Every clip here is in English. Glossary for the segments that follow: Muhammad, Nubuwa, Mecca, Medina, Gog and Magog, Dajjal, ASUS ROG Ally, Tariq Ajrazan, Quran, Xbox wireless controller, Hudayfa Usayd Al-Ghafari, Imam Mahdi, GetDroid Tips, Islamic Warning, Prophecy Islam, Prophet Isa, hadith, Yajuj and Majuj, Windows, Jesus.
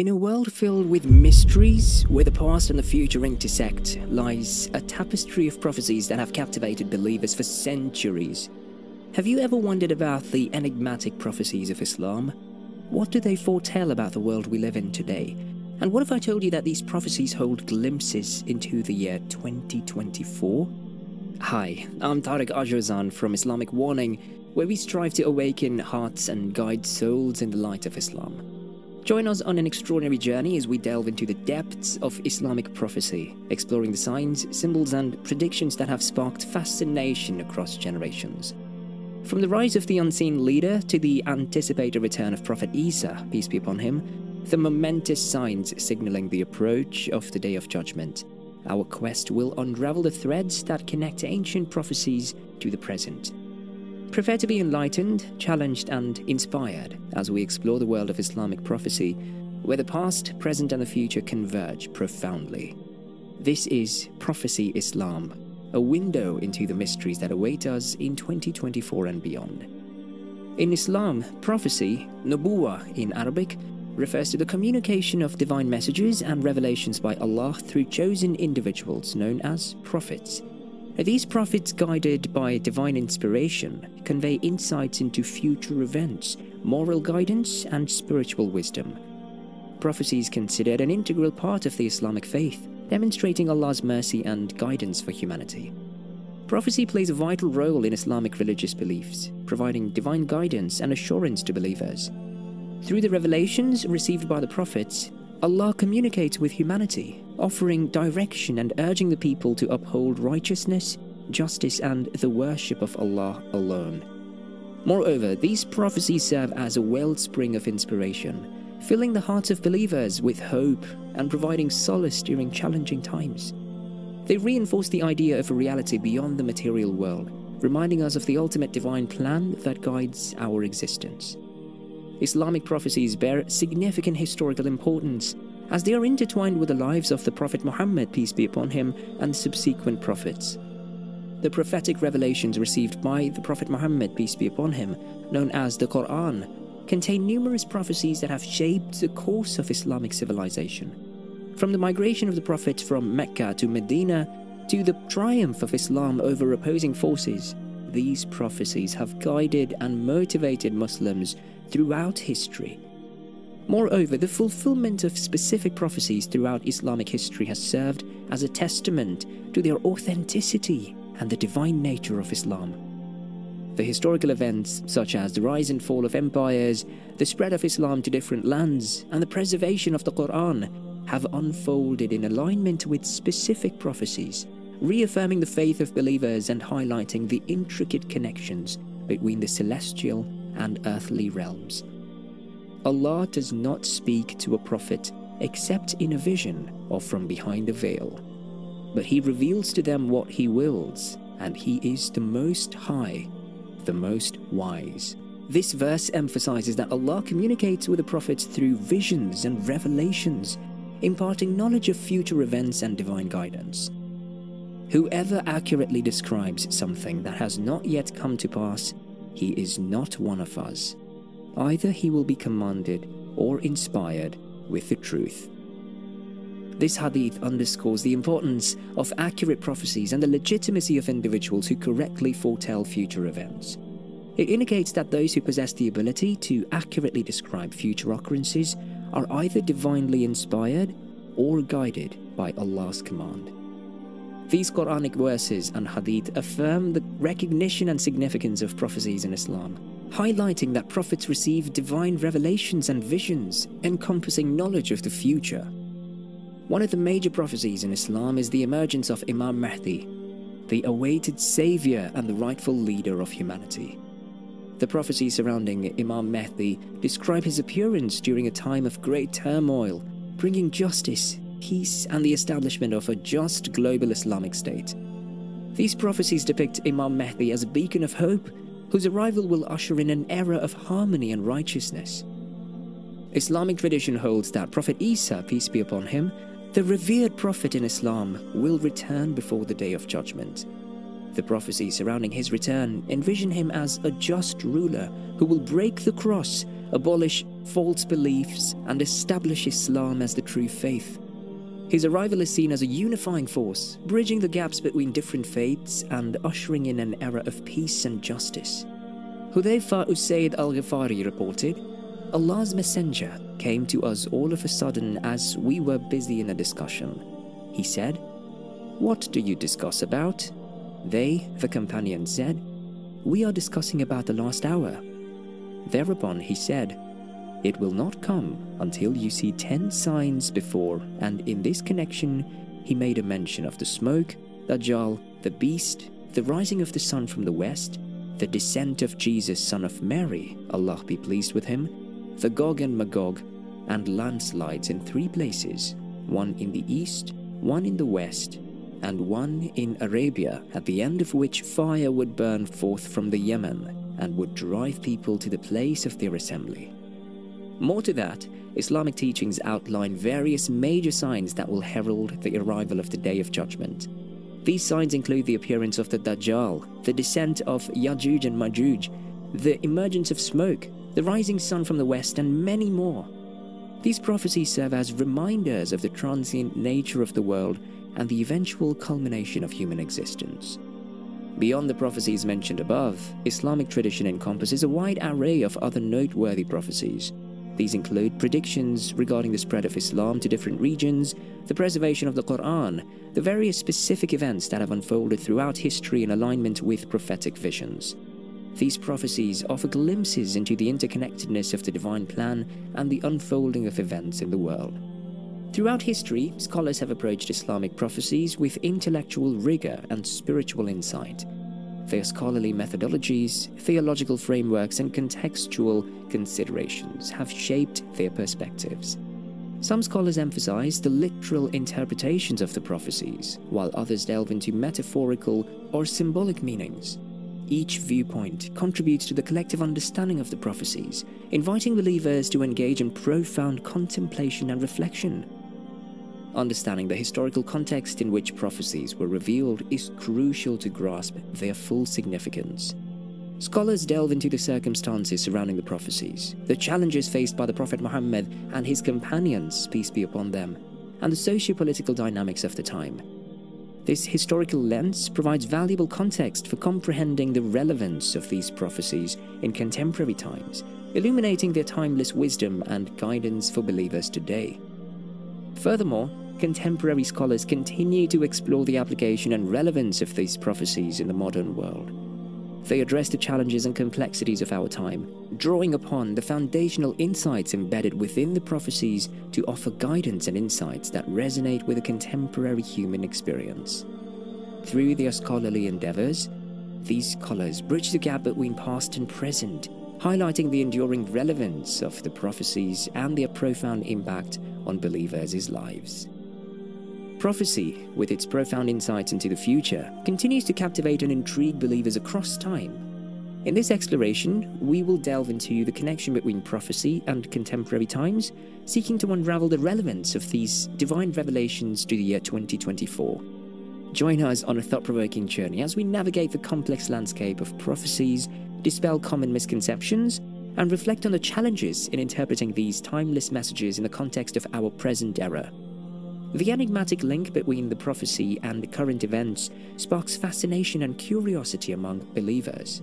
In a world filled with mysteries, where the past and the future intersect, lies a tapestry of prophecies that have captivated believers for centuries. Have you ever wondered about the enigmatic prophecies of Islam? What do they foretell about the world we live in today? And what if I told you that these prophecies hold glimpses into the year 2024? Hi, I'm Tariq Ajrazan from Islamic Warning, where we strive to awaken hearts and guide souls in the light of Islam. Join us on an extraordinary journey as we delve into the depths of Islamic prophecy, exploring the signs, symbols, and predictions that have sparked fascination across generations. From the rise of the unseen leader to the anticipated return of Prophet Isa, peace be upon him, the momentous signs signaling the approach of the Day of Judgment, our quest will unravel the threads that connect ancient prophecies to the present. Prepare to be enlightened, challenged, and inspired as we explore the world of Islamic prophecy, where the past, present, and the future converge profoundly. This is Prophecy Islam, a window into the mysteries that await us in 2024 and beyond. In Islam, prophecy, Nubuwa in Arabic, refers to the communication of divine messages and revelations by Allah through chosen individuals known as prophets. These prophets, guided by divine inspiration, convey insights into future events, moral guidance, and spiritual wisdom. Prophecy is considered an integral part of the Islamic faith, demonstrating Allah's mercy and guidance for humanity. Prophecy plays a vital role in Islamic religious beliefs, providing divine guidance and assurance to believers. Through the revelations received by the prophets, Allah communicates with humanity, offering direction and urging the people to uphold righteousness, justice, and the worship of Allah alone. Moreover, these prophecies serve as a wellspring of inspiration, filling the hearts of believers with hope and providing solace during challenging times. They reinforce the idea of a reality beyond the material world, reminding us of the ultimate divine plan that guides our existence. Islamic prophecies bear significant historical importance, as they are intertwined with the lives of the Prophet Muhammad, peace be upon him, and subsequent prophets. The prophetic revelations received by the Prophet Muhammad, peace be upon him, known as the Quran, contain numerous prophecies that have shaped the course of Islamic civilization. From the migration of the Prophet from Mecca to Medina, to the triumph of Islam over opposing forces, these prophecies have guided and motivated Muslims throughout history. Moreover, the fulfillment of specific prophecies throughout Islamic history has served as a testament to their authenticity and the divine nature of Islam. The historical events, such as the rise and fall of empires, the spread of Islam to different lands, and the preservation of the Quran, have unfolded in alignment with specific prophecies, reaffirming the faith of believers and highlighting the intricate connections between the celestial and earthly realms. Allah does not speak to a prophet except in a vision or from behind a veil, but He reveals to them what He wills, and He is the Most High, the Most Wise. This verse emphasizes that Allah communicates with the prophets through visions and revelations, imparting knowledge of future events and divine guidance. Whoever accurately describes something that has not yet come to pass, he is not one of us. Either he will be commanded or inspired with the truth. This hadith underscores the importance of accurate prophecies and the legitimacy of individuals who correctly foretell future events. It indicates that those who possess the ability to accurately describe future occurrences are either divinely inspired or guided by Allah's command. These Quranic verses and hadith affirm the recognition and significance of prophecies in Islam, highlighting that prophets receive divine revelations and visions encompassing knowledge of the future. One of the major prophecies in Islam is the emergence of Imam Mahdi, the awaited savior and the rightful leader of humanity. The prophecies surrounding Imam Mahdi describe his appearance during a time of great turmoil, bringing justice, peace, and the establishment of a just global Islamic state. These prophecies depict Imam Mahdi as a beacon of hope, whose arrival will usher in an era of harmony and righteousness. Islamic tradition holds that Prophet Isa, peace be upon him, the revered prophet in Islam, will return before the Day of Judgment. The prophecies surrounding his return envision him as a just ruler who will break the cross abolish false beliefs, and establish Islam as the true faith. His arrival is seen as a unifying force, bridging the gaps between different faiths and ushering in an era of peace and justice. Hudayfa Usayd Al-Ghafari reported, "Allah's messenger came to us all of a sudden as we were busy in a discussion. He said, 'What do you discuss about?' They, the companions, said, 'We are discussing about the last hour.' Thereupon he said, 'It will not come until you see 10 signs before,' and in this connection he made a mention of the smoke, Dajjal, the beast, the rising of the sun from the west, the descent of Jesus, son of Mary, Allah be pleased with him, the Gog and Magog, and landslides in 3 places, one in the east, one in the west, and one in Arabia, at the end of which fire would burn forth from the Yemen and would drive people to the place of their assembly." More to that, Islamic teachings outline various major signs that will herald the arrival of the Day of Judgment. These signs include the appearance of the Dajjal, the descent of Yajuj and Majuj, the emergence of smoke, the rising sun from the west, and many more. These prophecies serve as reminders of the transient nature of the world and the eventual culmination of human existence. Beyond the prophecies mentioned above, Islamic tradition encompasses a wide array of other noteworthy prophecies. These include predictions regarding the spread of Islam to different regions, the preservation of the Quran, the various specific events that have unfolded throughout history in alignment with prophetic visions. These prophecies offer glimpses into the interconnectedness of the divine plan and the unfolding of events in the world. Throughout history, scholars have approached Islamic prophecies with intellectual rigor and spiritual insight. Their scholarly methodologies, theological frameworks, and contextual considerations have shaped their perspectives. Some scholars emphasize the literal interpretations of the prophecies, while others delve into metaphorical or symbolic meanings. Each viewpoint contributes to the collective understanding of the prophecies, inviting believers to engage in profound contemplation and reflection. Understanding the historical context in which prophecies were revealed is crucial to grasp their full significance. Scholars delve into the circumstances surrounding the prophecies, the challenges faced by the Prophet Muhammad and his companions, peace be upon them, and the socio-political dynamics of the time. This historical lens provides valuable context for comprehending the relevance of these prophecies in contemporary times, illuminating their timeless wisdom and guidance for believers today. Furthermore, contemporary scholars continue to explore the application and relevance of these prophecies in the modern world. They address the challenges and complexities of our time, drawing upon the foundational insights embedded within the prophecies to offer guidance and insights that resonate with the contemporary human experience. Through their scholarly endeavors, these scholars bridge the gap between past and present, highlighting the enduring relevance of the prophecies and their profound impact on believers' lives. Prophecy, with its profound insights into the future, continues to captivate and intrigue believers across time. In this exploration, we will delve into the connection between prophecy and contemporary times, seeking to unravel the relevance of these divine revelations to the year 2024. Join us on a thought-provoking journey as we navigate the complex landscape of prophecies, dispel common misconceptions, and reflect on the challenges in interpreting these timeless messages in the context of our present era. The enigmatic link between the prophecy and the current events sparks fascination and curiosity among believers.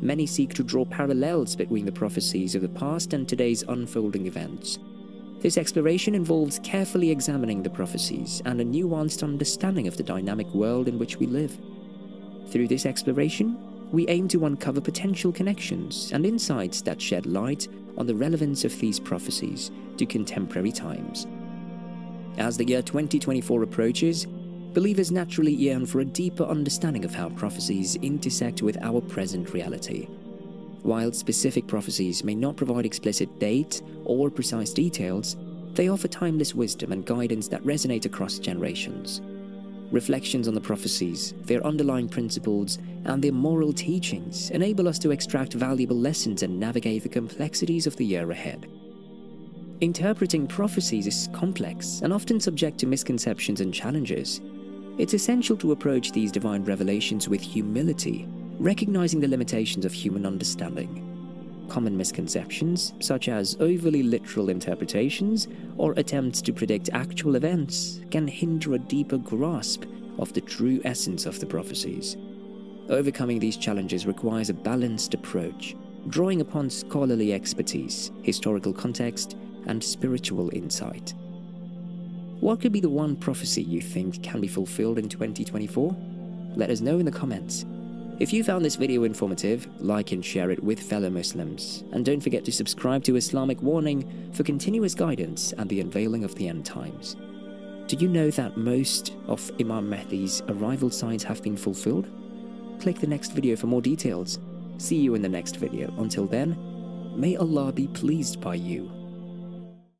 Many seek to draw parallels between the prophecies of the past and today's unfolding events. This exploration involves carefully examining the prophecies and a nuanced understanding of the dynamic world in which we live. Through this exploration, we aim to uncover potential connections and insights that shed light on the relevance of these prophecies to contemporary times. As the year 2024 approaches, believers naturally yearn for a deeper understanding of how prophecies intersect with our present reality. While specific prophecies may not provide explicit dates or precise details, they offer timeless wisdom and guidance that resonate across generations. Reflections on the prophecies, their underlying principles, and their moral teachings enable us to extract valuable lessons and navigate the complexities of the year ahead. Interpreting prophecies is complex and often subject to misconceptions and challenges. It's essential to approach these divine revelations with humility, recognizing the limitations of human understanding. common misconceptions, such as overly literal interpretations or attempts to predict actual events, can hinder a deeper grasp of the true essence of the prophecies. Overcoming these challenges requires a balanced approach, drawing upon scholarly expertise, historical context, and spiritual insight. What could be the one prophecy you think can be fulfilled in 2024? Let us know in the comments. If you found this video informative, like and share it with fellow Muslims. And don't forget to subscribe to Islamic Warning for continuous guidance and the unveiling of the end times. Do you know that most of Imam Mahdi's arrival signs have been fulfilled? Click the next video for more details. See you in the next video. Until then, may Allah be pleased by you.